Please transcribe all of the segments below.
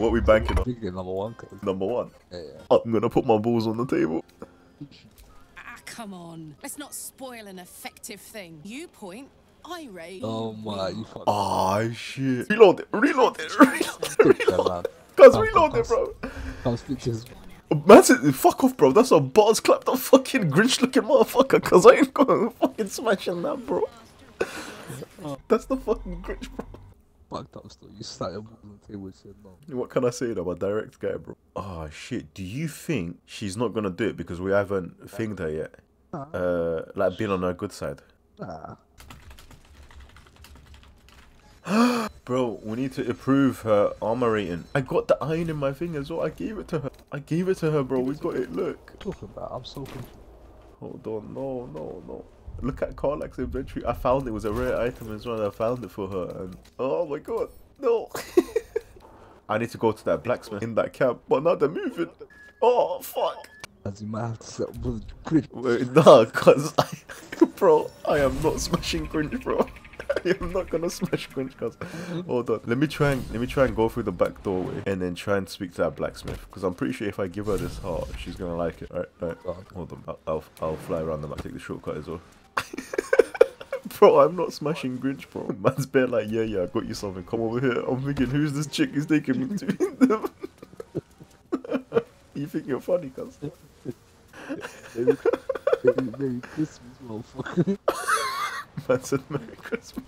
What are we banking on? Number 1. Number 1? Yeah. I'm gonna put my balls on the table. Ah, come on. Let's not spoil an effective thing. You point, I raid. Oh my, you fucked. Ah, shit. Reload it, reload it, reload it. Guys, reload it, bro. Man, fuck off, bro. That's a bars clapped up fucking Grinch looking motherfucker, cause I ain't gonna fucking smash in that, bro. That's the fucking Grinch, bro. Fucked up still, you sat on the table and said no. What can I say though? I'm a direct guy, bro. Ah, shit. Do you think she's not gonna do it because we haven't thinged her yet? Nah. Like being on her good side. Nah. Bro, we need to improve her armor rating. I got the iron in my fingers, well. I gave it to her. I gave it to her, bro. We got it. Look. What are you talking about? I'm so confused. Hold on. No, no, no. Look at Karlach's inventory. I found it was a rare item as well. I found it for her. And oh my god, no! I need to go to that blacksmith in that camp, but now they're moving. Oh fuck! As you might have to set up with Grinch. Wait, nah, cause bro, I am not smashing Grinch, bro. I am not gonna smash Grinch, cause hold on. Let me try and go through the back doorway and then try and speak to that blacksmith, cause I'm pretty sure if I give her this heart, she's gonna like it. All right, all right. Oh, hold on. I'll fly around them. I'll take the shortcut as well. Bro, I'm not smashing Grinch, bro. Man's bare like, yeah, yeah, I got you something. Come over here. I'm thinking, who's this chick who's taking me to? You think you're funny, cuz? Merry Christmas, motherfucker. Man said Merry Christmas.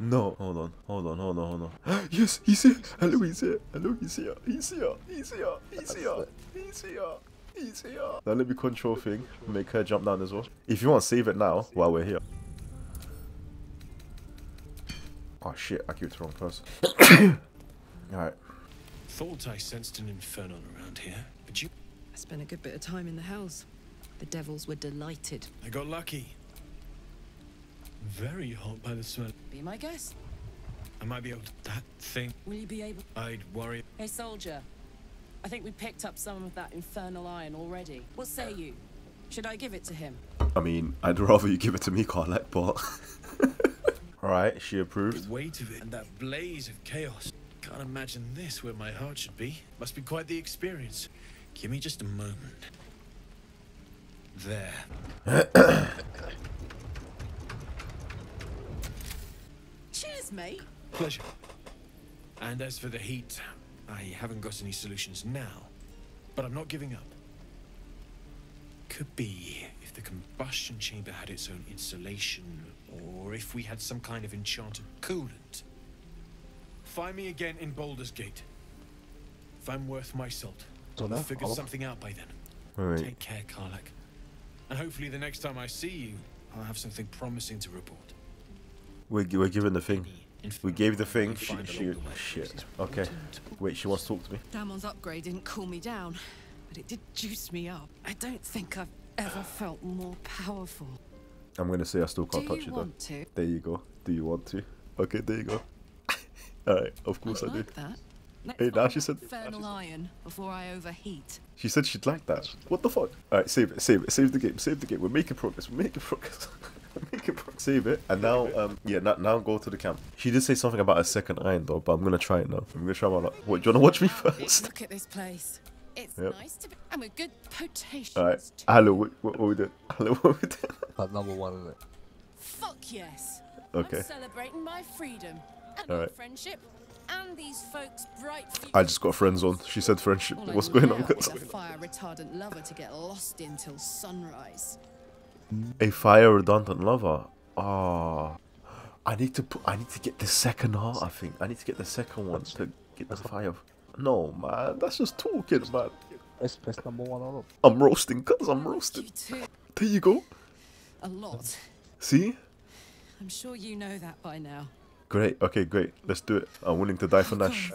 No, hold on, hold on, hold on, hold on. Yes, he's here. Hello, he's here. Hello, he's here. He's here. He's here. He's here. He's here. Now let me control thing, make her jump down as well. If you want to save it now, while we're here. Oh shit, I killed the wrong person. Alright. Thought I sensed an inferno around here, but you... I spent a good bit of time in the house. The devils were delighted. I got lucky. Very hot by the smell. Be my guest. I might be able to... that thing. Will you be able... I'd worry... Hey soldier. I think we picked up some of that infernal iron already. What say you? Should I give it to him? I mean, I'd rather you give it to me, Karlach, but... Alright, she approved. The weight of it and that blaze of chaos. Can't imagine this where my heart should be. Must be quite the experience. Give me just a moment. There. Cheers, mate. Pleasure. And as for the heat... I haven't got any solutions now, but I'm not giving up. Could be if the combustion chamber had its own insulation, or if we had some kind of enchanted coolant. Find me again in Baldur's Gate. If I'm worth my salt, I'll figure something out by then. Right. Take care, Karlach. And hopefully the next time I see you, I'll have something promising to report. We're given the thing. We gave the thing, she shit. Okay. Wait, she wants to talk to me. Damon's upgrade didn't cool me down, but it did juice me up. I don't think I've ever felt more powerful. I'm going to say I still can't touch it though. There you go. Do you want to? Okay, there you go. Alright, of course I do. Hey, now she said... Infernal iron before I overheat. She said she'd like that. What the fuck? Alright, save it, save it. Save the game, save the game. We're making progress, we're making progress. Save it, and now yeah, now go to the camp. She did say something about a second iron though, but I'm gonna try it now. I'm gonna try my luck. What, do you wanna watch me first? Look at this place. It's nice to be, and we're good potations. All right, hello. What we did? Hello, what we did? That's number 1, isn't it? Fuck yes. Okay. I'm celebrating my freedom and my friendship and these folks' bright future. I just got friends on. She said friendship. All what's going on? It's a fire retardant lover to get lost in till sunrise. A fire redundant lover. Ah, oh. I need to get the second heart. I think I need to get the second one to get the fire. No man, that's just talking, man. That's number 1. I'm roasting, cuz I'm roasted. There you go. A lot. See? I'm sure you know that by now. Great. Okay, great. Let's do it. I'm willing to die for Nash.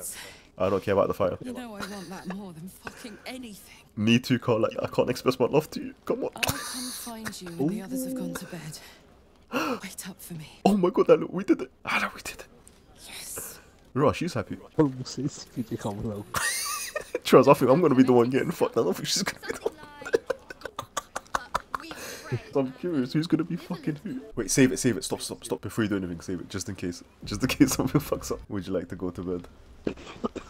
I don't care about the fire. You know I want that more than fucking anything. Me too, Karlach. I can't express my love to you. Come on. I'll come find you when the others have gone to bed. Wait up for me. Oh my god, Hello, we did it. Hello, we did it. Yes. Rush, she's happy. Trust, I think I'm going to be the one getting fucked. I don't think she's going to be the one. I'm curious, who's gonna be fucking who? Wait, save it, save it. Stop, stop, stop. Before you do anything, save it. Just in case. Just in case something fucks up. Would you like to go to bed?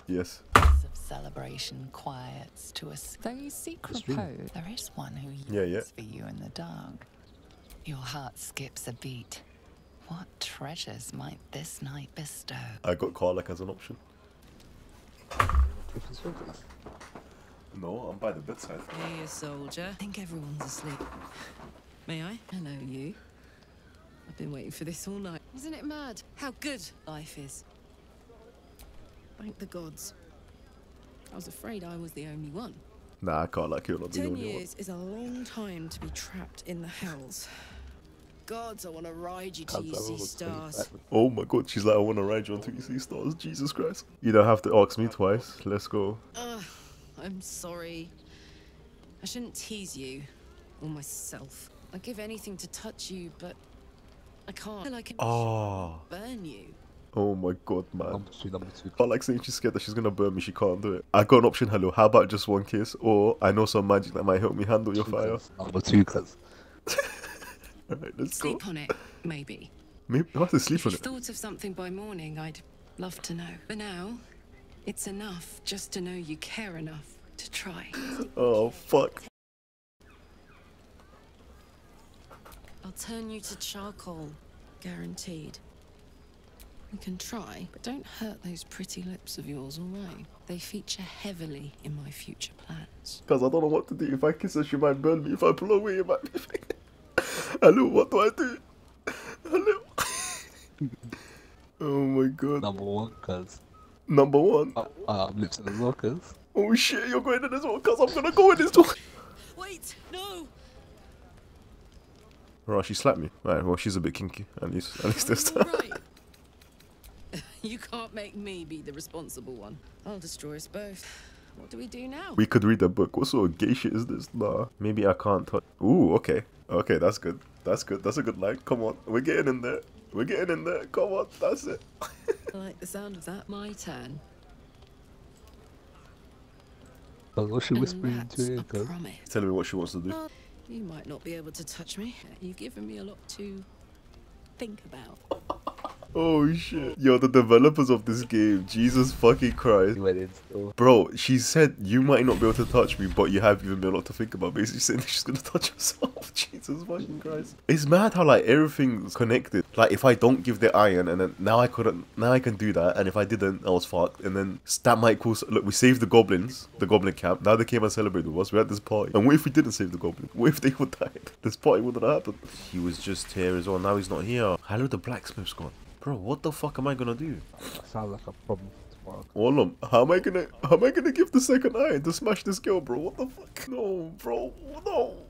Yes. Of celebration quiets to us. Though you seek repose, there is one who yearns for you in the dark. Your heart skips a beat. What treasures might this night bestow? I got Karlach as an option. No, I'm by the bedside. Hey, soldier. I think everyone's asleep. May I? Hello, you. I've been waiting for this all night. Isn't it mad how good life is? Thank the gods. I was afraid I was the only one. Nah, Karlach, you're not the only one. 10 years is a long time to be trapped in the hells. Gods, I want to ride you to you see stars. Oh my god, she's like, I want to ride you until you see stars. Jesus Christ. You don't have to ask me twice. Let's go. I'm sorry. I shouldn't tease you or myself. I'd give anything to touch you, but I can't. I can burn you. Oh my god, man. Number two. Karlach saying she's scared that she's gonna burn me. She can't do it. I got an option, hello. How about just one kiss? Or I know some magic that might help me handle your fire. Number 2 class. Alright, let's go. Sleep on it, maybe. Maybe I have to sleep on it. If you thought of something by morning, I'd love to know. For now, it's enough just to know you care enough to try. Oh, fuck. I'll turn you to charcoal, guaranteed. You can try, but don't hurt those pretty lips of yours, alright? They feature heavily in my future plans. Because I don't know what to do. If I kiss her, she might burn me. If I pull away, it might be Hello, what do I do? Hello? Oh my god. Number 1, cuz. Number 1? I'm lips in as well, cuz. Oh shit, you're going in as well, cuz. I'm gonna go in this door. Wait, no! Right, she slapped me. Alright, well, she's a bit kinky. At least this time. You can't make me be the responsible one. I'll destroy us both. What do we do now? We could read the book. What sort of gay shit is this? Nah. Maybe I can't touch. Ooh, okay. Okay, that's good. That's good. That's a good line. Come on. We're getting in there. We're getting in there. Come on. That's it. I like the sound of that. My turn. What she whispering into it? Tell me what she wants to do. You might not be able to touch me. You've given me a lot to think about. Oh shit. Yo, the developers of this game, Jesus fucking Christ. Bro, she said you might not be able to touch me, but you have given me a lot to think about. Basically saying that she's gonna touch herself. Jesus fucking Christ. It's mad how like everything's connected. Like if I don't give the iron and then now I can do that, and if I didn't I was fucked, and then that might cause, look, we saved the goblins, the goblin camp, now they came and celebrated with us, we had this party. And what if we didn't save the goblin? What if they would die? This party wouldn't happen. He was just here as well, now he's not here. Hello, the blacksmith's gone. Bro, what the fuck am I gonna do? That sounds like a problem. Olam, how am I gonna give the second eye to smash this girl, bro? What the fuck? No, bro, no.